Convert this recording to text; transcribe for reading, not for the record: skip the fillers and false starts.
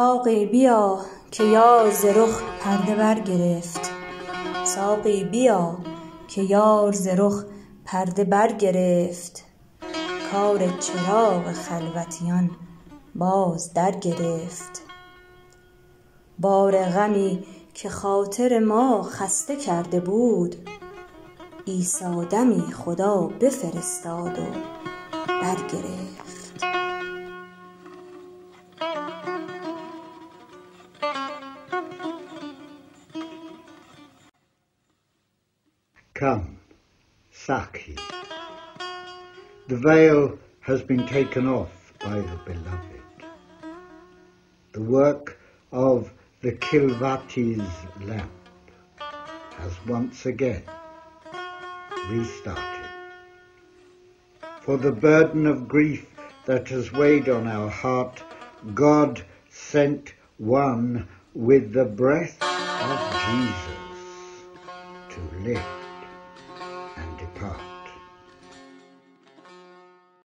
ساقی بیا که یار ز رخ پرده برگرفت، ساقی بیا که یار ز رخ پرده برگرفت، کار چراغ خلوتیان باز درگرفت. بار غمی که خاطر ما خسته کرده بود، عیسی دمی خدا بفرستاد و برگرفت. Come, Saki. The veil has been taken off by the beloved. The work of the Kilvati's lamp has once again restarted. For the burden of grief that has weighed on our heart, God sent one with the breath of Jesus to live.